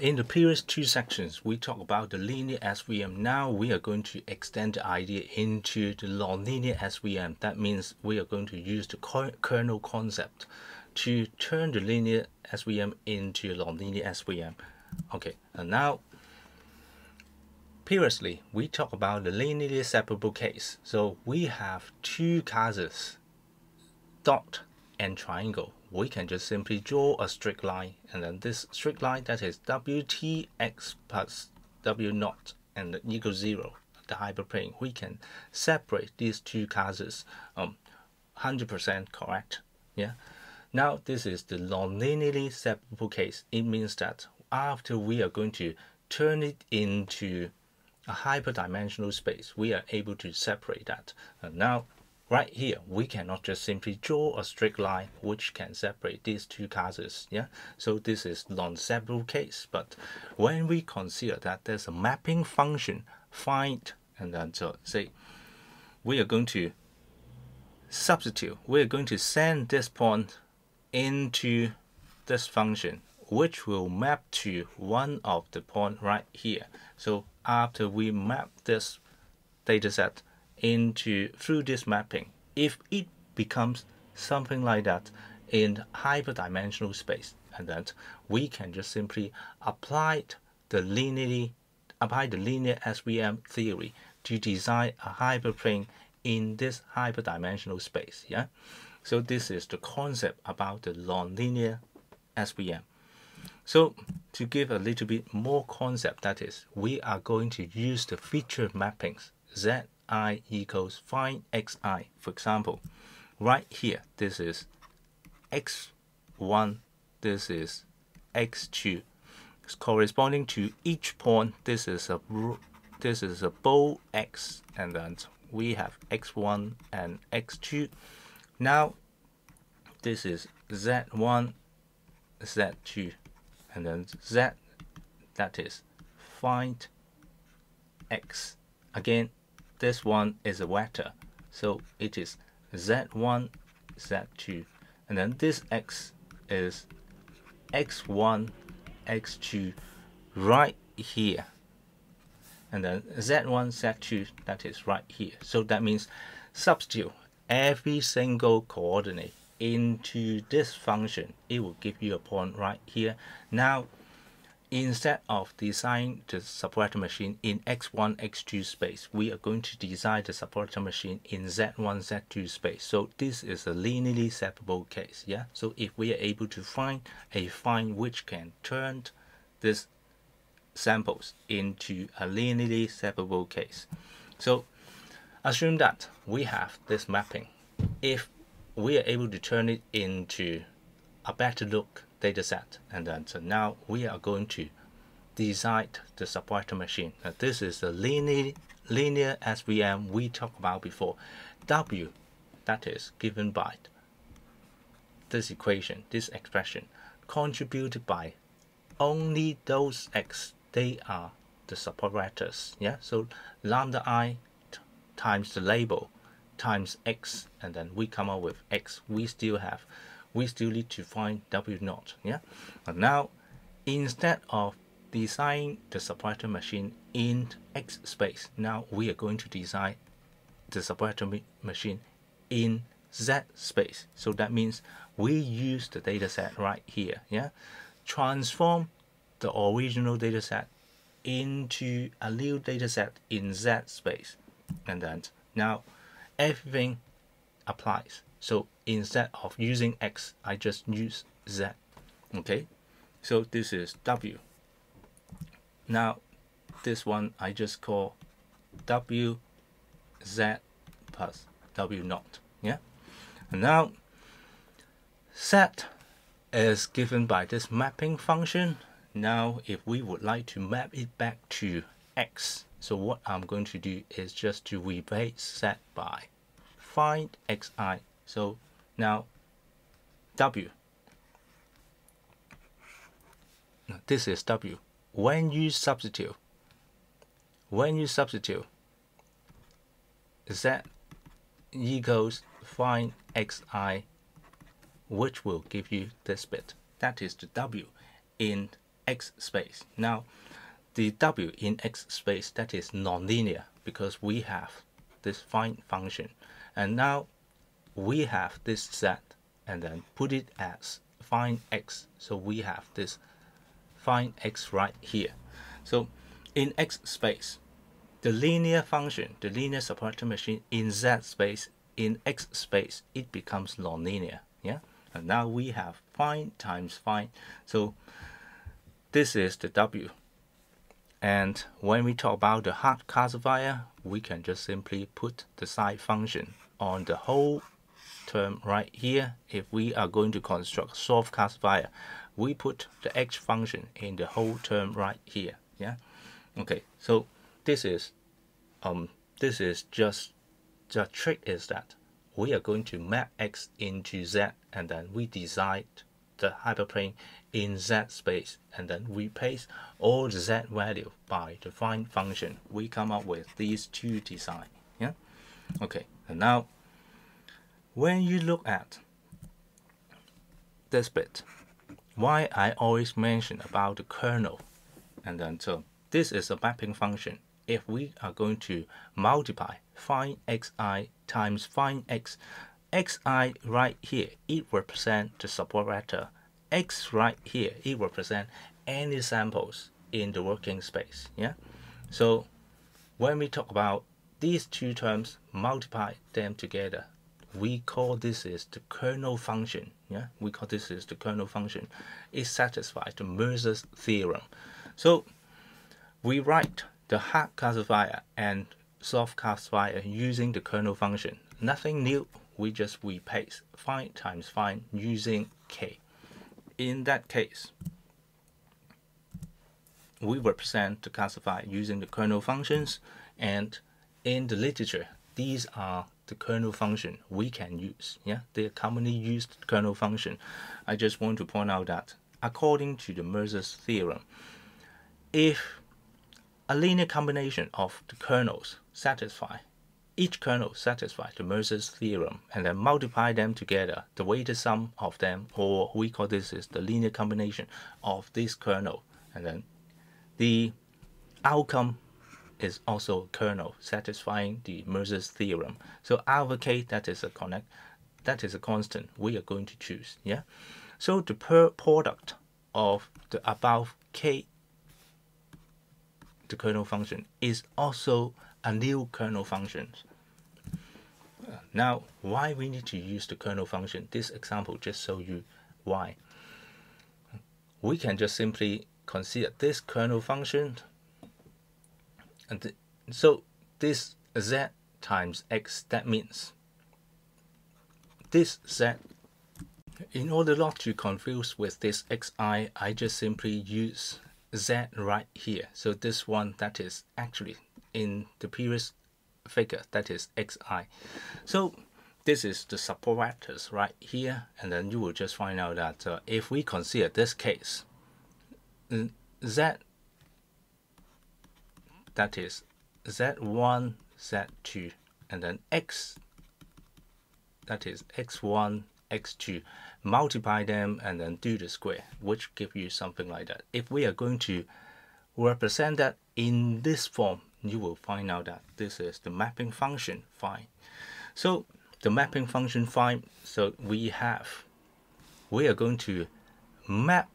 In the previous two sections, we talked about the linear SVM. Now we are going to extend the idea into the nonlinear SVM. That means we are going to use the kernel concept to turn the linear SVM into nonlinear SVM. Okay, and now, previously, we talked about the linearly separable case. So we have two cases, dot and triangle. We can just simply draw a straight line, and then this straight line that is WTX plus W0 and equals 0, the hyperplane. We can separate these two cases 100% correct. Yeah. Now this is the nonlinearly separable case. It means that after we are going to turn it into a hyperdimensional space, we are able to separate that. And now right here, we cannot just simply draw a straight line which can separate these two classes. Yeah, so this is non-separable case. But when we consider that there's a mapping function, find, and then so say we are going to substitute, we are going to send this point into this function, which will map to one of the point right here. So after we map this data set into through this mapping, if it becomes something like that in hyperdimensional space, and then we can just simply apply the linear SVM theory to design a hyperplane in this hyperdimensional space. Yeah, so this is the concept about the nonlinear SVM. So to give a little bit more concept, that is, we are going to use the feature mappings zi equals find xi. For example, right here, this is x1, this is x2. It's corresponding to each point. This is a bold x, and then we have x1 and x2. Now this is z1, z2, and then z, that is find x. Again, this one is a vector, so it is z1, z2, and then this x is x1, x2 right here, and then z1, z2, that is right here. So that means substitute every single coordinate into this function, it will give you a point right here. Now, instead of designing the support vector machine in x1, x2 space, we are going to design the support vector machine in z1, z2 space. So this is a linearly separable case. Yeah. So if we are able to find a find which can turn these samples into a linearly separable case. So assume that we have this mapping. If we are able to turn it into a better look data set, and then so now we are going to design the support vector machine. Now, this is the linear SVM we talked about before. W, that is given by this equation, this expression, contributed by only those x, they are the support vectors. Yeah, so lambda I times the label times x, and then we come up with x. We still need to find W0. Yeah. And now, instead of designing the support vector machine in X space, now we are going to design the support vector machine in Z space. So that means we use the data set right here. Yeah. Transform the original data set into a new data set in Z space. And then now everything applies. So instead of using X, I just use Z. Okay, so this is W. Now this one I just call W Z plus W0. Yeah. And now set is given by this mapping function. Now if we would like to map it back to X, so what I'm going to do is just to replace set by find xi. So now W, this is W. When you substitute Z equals find xi, which will give you this bit. That is the W in X space. Now, the W in X space, that is nonlinear because we have this find function. And now we have this set and then put it as find X. So we have this find X right here. So in X space, the linear function, the linear support vector machine in Z space, in X space, it becomes nonlinear. Yeah. And now we have find times find. So this is the W. And when we talk about the hard classifier, we can just simply put the side function on the whole term right here. If we are going to construct soft classifier, we put the H function in the whole term right here. Yeah. Okay. So this is just the trick is that we are going to map X into Z, and then we decide the hyperplane in Z space, and then we replace all the Z value by the find function. We come up with these two design. Yeah. Okay. And now, when you look at this bit, why I always mention about the kernel, and then so this is a mapping function. If we are going to multiply find xi times find x, xi right here, it represents the support vector. X right here, it represents any samples in the working space. Yeah. So when we talk about these two terms, multiply them together, we call this is the kernel function. Yeah. We call this is the kernel function. It satisfies the Mercer's theorem. So we write the hard classifier and soft classifier using the kernel function. Nothing new. We just replace find times find using K. In that case, we represent the classifier using the kernel functions, and in the literature, these are the kernel function we can use. Yeah, they are commonly used kernel function. I just want to point out that according to the Mercer's theorem, if a linear combination of the kernels satisfy, each kernel satisfies the Mercer's theorem, and then multiply them together, the weighted sum of them, or we call this is the linear combination of this kernel, and then the outcome is also a kernel satisfying the Mercer's theorem. So alpha k, that is a connect, that is a constant we are going to choose. Yeah. So the product of the above k, the kernel function, is also a new kernel function. Now, why we need to use the kernel function? This example just show you why. We can just simply consider this kernel function, and so this Z times X, that means this Z. In order not to confuse with this XI, I just simply use Z right here. So this one, that is actually in the previous figure, that is xi. So this is the support vectors right here, and then you will just find out that if we consider this case, Z, that is z1, z2, and then x, that is x1, x2, multiply them and then do the square, which give you something like that. If we are going to represent that in this form, you will find out that this is the mapping function find. So the mapping function find, so we are going to map,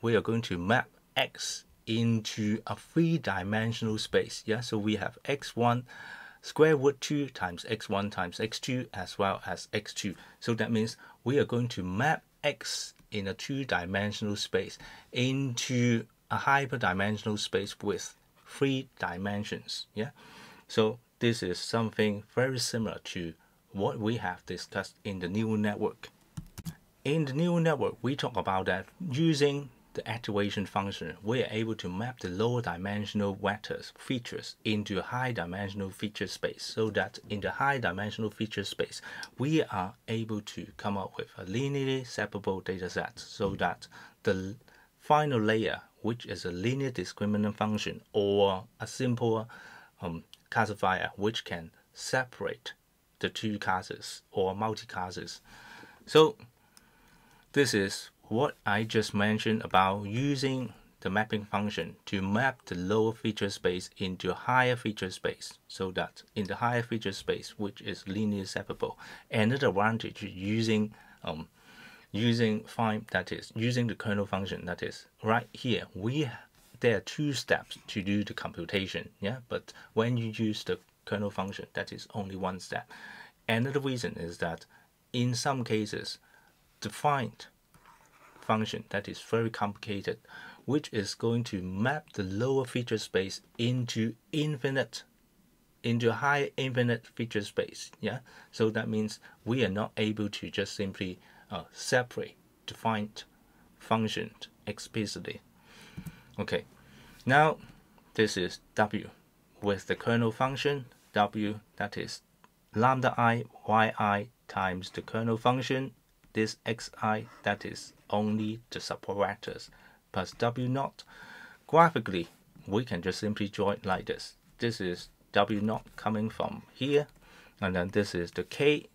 we are going to map X into a three-dimensional space. Yeah, so we have x1 square root 2 times x1 times x2 as well as x2. So that means we are going to map X in a two-dimensional space into a hyperdimensional space with 3 dimensions. Yeah, so this is something very similar to what we have discussed in the neural network. In the neural network, we talk about that using the activation function, we are able to map the lower dimensional vectors features into a high dimensional feature space, so that in the high dimensional feature space, we are able to come up with a linearly separable data set, so that the final layer, which is a linear discriminant function or a simple classifier, which can separate the two classes or multi-classes. So this is what I just mentioned about using the mapping function to map the lower feature space into higher feature space, so that in the higher feature space, which is linearly separable, another advantage using using the kernel function, that is right here there are two steps to do the computation, but when you use the kernel function, that is only one step. Another reason is that in some cases the find function that is very complicated, which is going to map the lower feature space into high infinite feature space, so that means we are not able to just simply separate the find function explicitly. Okay, now this is W with the kernel function. W, that is lambda I yi times the kernel function, this xi, that is only the support vectors, plus W naught. Graphically, we can just simply draw it like this. This is W naught coming from here, and then this is the k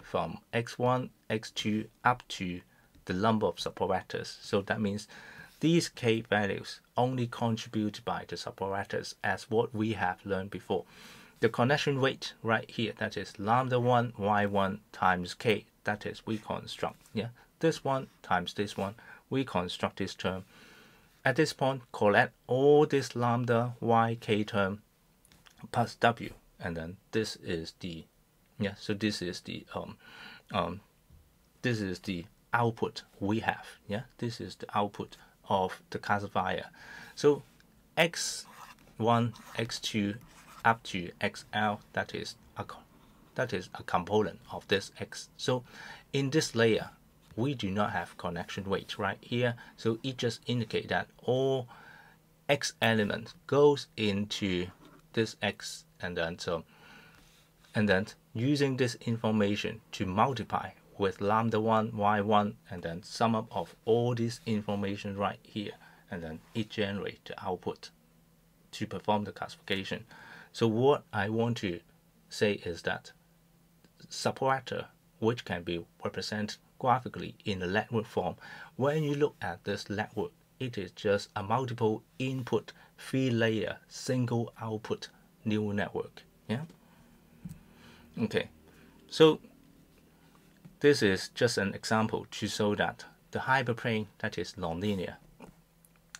from x1, x2 up to the number of support vectors. So that means these k values only contributed by the support vectors, as what we have learned before. The connection rate right here, that is lambda 1 y1 times k, that is we construct this one times this one, we construct this term. At this point, collect all this lambda yk term plus W, and then this is the so this is the output we have. This is the output of the classifier. So x1, x2 up to xl, that is a component of this x. So in this layer, we do not have connection weight right here. So it just indicates that all x elements goes into this x, and then using this information to multiply with lambda 1 y1, and then sum up of all this information right here, and then it generates the output to perform the classification. So what I want to say is that support vector, which can be represented graphically in a network form, when you look at this network, it is just a multiple input, 3-layer, single output neural network. Okay, so this is just an example to show that the hyperplane, that is nonlinear.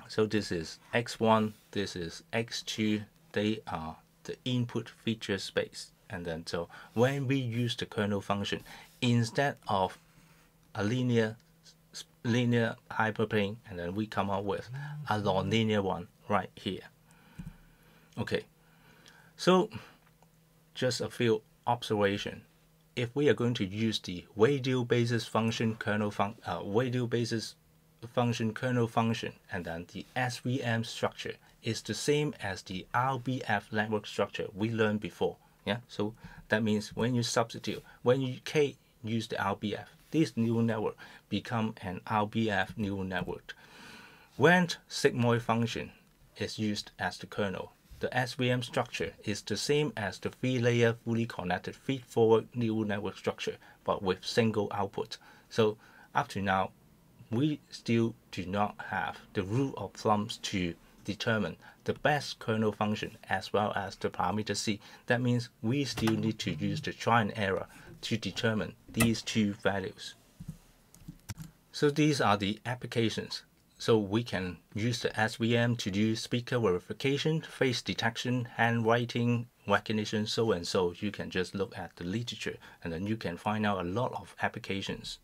So this is x1, this is x2, they are the input feature space, and then so when we use the kernel function, instead of a linear hyperplane, and then we come up with a nonlinear one right here. Okay, so just a few observations. If we are going to use the radial basis function kernel function, and then the SVM structure is the same as the RBF network structure we learned before. So that means when you substitute, when you use the RBF, this neural network become an RBF neural network. When sigmoid function is used as the kernel, the SVM structure is the same as the 3-layer fully connected feed-forward neural network structure, but with single output. So up to now, we still do not have the rule of thumbs to determine the best kernel function as well as the parameter C. That means we still need to use the trial and error to determine these two values. So these are the applications. So we can use the SVM to do speaker verification, face detection, handwriting recognition, so and so. You can just look at the literature, and then you can find out a lot of applications.